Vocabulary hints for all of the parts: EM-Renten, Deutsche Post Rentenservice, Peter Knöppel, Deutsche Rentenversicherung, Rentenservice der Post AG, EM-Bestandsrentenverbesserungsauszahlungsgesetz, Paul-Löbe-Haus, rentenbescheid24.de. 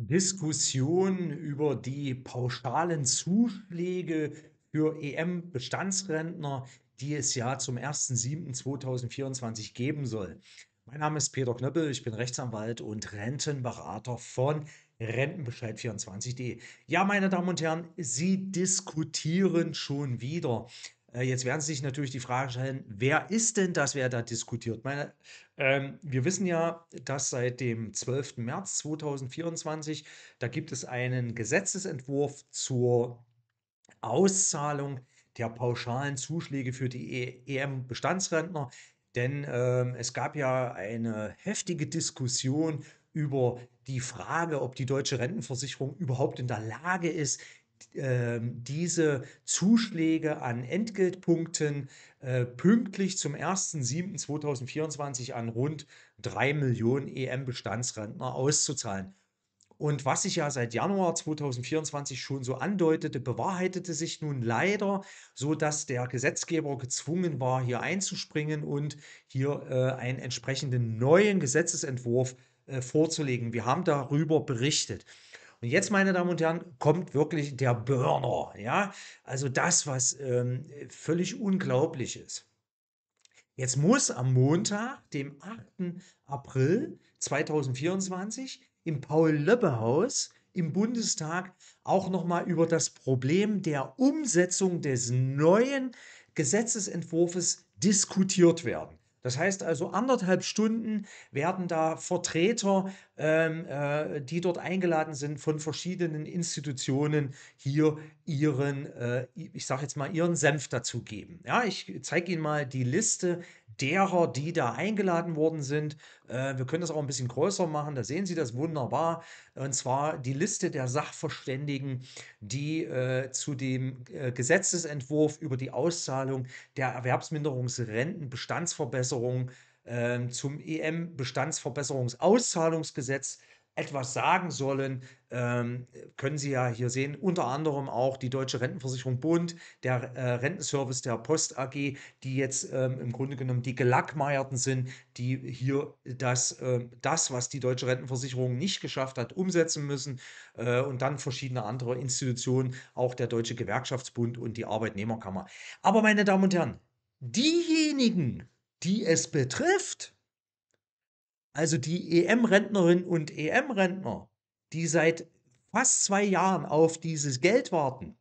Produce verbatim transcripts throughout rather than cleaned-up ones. Diskussion über die pauschalen Zuschläge für E M-Bestandsrentner, die es ja zum ersten siebten zweitausendvierundzwanzig geben soll. Mein Name ist Peter Knöppel, ich bin Rechtsanwalt und Rentenberater von Rentenbescheid vierundzwanzig punkt de. Ja, meine Damen und Herren, Sie diskutieren schon wieder. Jetzt werden Sie sich natürlich die Frage stellen, wer ist denn das, wer da diskutiert? Meine, ähm, wir wissen ja, dass seit dem zwölften März zweitausendvierundzwanzig, da gibt es einen Gesetzesentwurf zur Auszahlung der pauschalen Zuschläge für die E M-Bestandsrentner. Denn ähm, es gab ja eine heftige Diskussion über die Frage, ob die Deutsche Rentenversicherung überhaupt in der Lage ist, diese Zuschläge an Entgeltpunkten äh, pünktlich zum ersten siebten zweitausendvierundzwanzig an rund drei Millionen E M-Bestandsrentner auszuzahlen. Und was sich ja seit Januar zweitausendvierundzwanzig schon so andeutete, bewahrheitete sich nun leider, sodass der Gesetzgeber gezwungen war, hier einzuspringen und hier äh, einen entsprechenden neuen Gesetzesentwurf äh, vorzulegen. Wir haben darüber berichtet. Und jetzt, meine Damen und Herren, kommt wirklich der Burner, ja? Also das, was ähm, völlig unglaublich ist. Jetzt muss am Montag, dem achten April zweitausendvierundzwanzig, im Paul-Löbe-Haus im Bundestag auch nochmal über das Problem der Umsetzung des neuen Gesetzesentwurfs diskutiert werden. Das heißt also, anderthalb Stunden werden da Vertreter, ähm, äh, die dort eingeladen sind, von verschiedenen Institutionen hier ihren, äh, ich sage jetzt mal, ihren Senf dazu geben. Ja, ich zeige Ihnen mal die Liste derer, die da eingeladen worden sind. Äh, wir können das auch ein bisschen größer machen, da sehen Sie das wunderbar. Und zwar die Liste der Sachverständigen, die äh, zu dem äh, Gesetzesentwurf über die Auszahlung der Erwerbsminderungsrentenbestandsverbesserung zum E M-Bestandsverbesserungsauszahlungsgesetz etwas sagen sollen, ähm, können Sie ja hier sehen, unter anderem auch die Deutsche Rentenversicherung Bund, der äh, Rentenservice der Post A G, die jetzt ähm, im Grunde genommen die Gelackmeierten sind, die hier das, äh, das, was die Deutsche Rentenversicherung nicht geschafft hat, umsetzen müssen, äh, und dann verschiedene andere Institutionen, auch der Deutsche Gewerkschaftsbund und die Arbeitnehmerkammer. Aber meine Damen und Herren, diejenigen, die es betrifft, also die E M-Rentnerinnen und E M-Rentner, die seit fast zwei Jahren auf dieses Geld warten,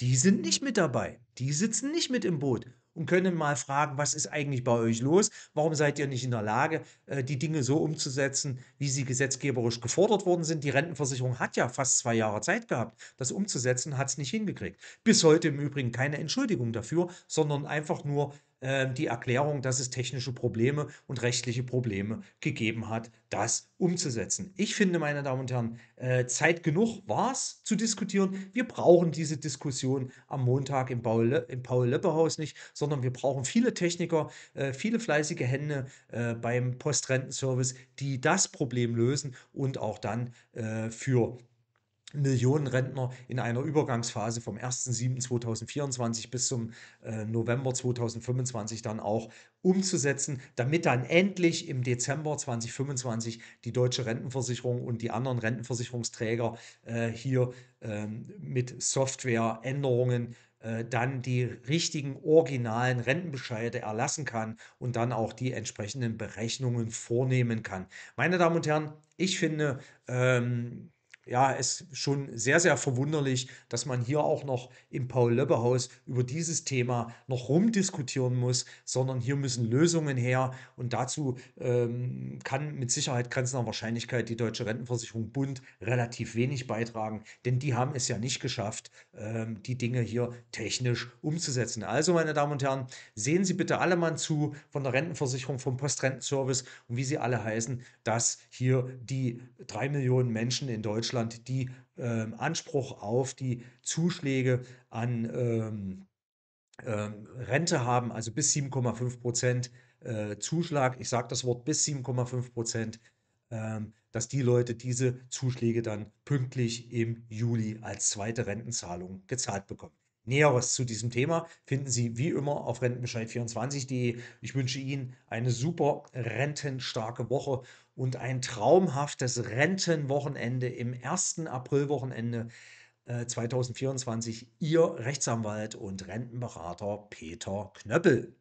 die sind nicht mit dabei, die sitzen nicht mit im Boot und können mal fragen, was ist eigentlich bei euch los, warum seid ihr nicht in der Lage, die Dinge so umzusetzen, wie sie gesetzgeberisch gefordert worden sind. Die Rentenversicherung hat ja fast zwei Jahre Zeit gehabt, das umzusetzen, hat es nicht hingekriegt. Bis heute im Übrigen keine Entschuldigung dafür, sondern einfach nur die Erklärung, dass es technische Probleme und rechtliche Probleme gegeben hat, das umzusetzen. Ich finde, meine Damen und Herren, Zeit genug war es zu diskutieren. Wir brauchen diese Diskussion am Montag im Paul-Löbe-Haus nicht, sondern wir brauchen viele Techniker, viele fleißige Hände beim Postrentenservice, die das Problem lösen und auch dann für Millionen Rentner in einer Übergangsphase vom ersten siebten zweitausendvierundzwanzig bis zum äh, November zweitausendfünfundzwanzig dann auch umzusetzen, damit dann endlich im Dezember zweitausendfünfundzwanzig die Deutsche Rentenversicherung und die anderen Rentenversicherungsträger äh, hier äh, mit Softwareänderungen äh, dann die richtigen originalen Rentenbescheide erlassen kann und dann auch die entsprechenden Berechnungen vornehmen kann. Meine Damen und Herren, ich finde, ähm, ja, es ist schon sehr, sehr verwunderlich, dass man hier auch noch im Paul-Löbe-Haus über dieses Thema noch rumdiskutieren muss, sondern hier müssen Lösungen her. Und dazu ähm, kann mit Sicherheit grenzender Wahrscheinlichkeit die Deutsche Rentenversicherung Bund relativ wenig beitragen, denn die haben es ja nicht geschafft, ähm, die Dinge hier technisch umzusetzen. Also, meine Damen und Herren, sehen Sie bitte alle Mann zu von der Rentenversicherung, vom Postrentenservice und wie sie alle heißen, dass hier die drei Millionen Menschen in Deutschland, die ähm, Anspruch auf die Zuschläge an ähm, ähm, Rente haben, also bis sieben Komma fünf Prozent äh, Zuschlag, ich sage das Wort bis sieben Komma fünf Prozent, ähm, dass die Leute diese Zuschläge dann pünktlich im Juli als zweite Rentenzahlung gezahlt bekommen. Näheres zu diesem Thema finden Sie wie immer auf Rentenbescheid vierundzwanzig punkt de. Ich wünsche Ihnen eine super rentenstarke Woche. und ein traumhaftes Rentenwochenende im ersten Aprilwochenende zweitausendvierundzwanzig, Ihr Rechtsanwalt und Rentenberater Peter Knöppel.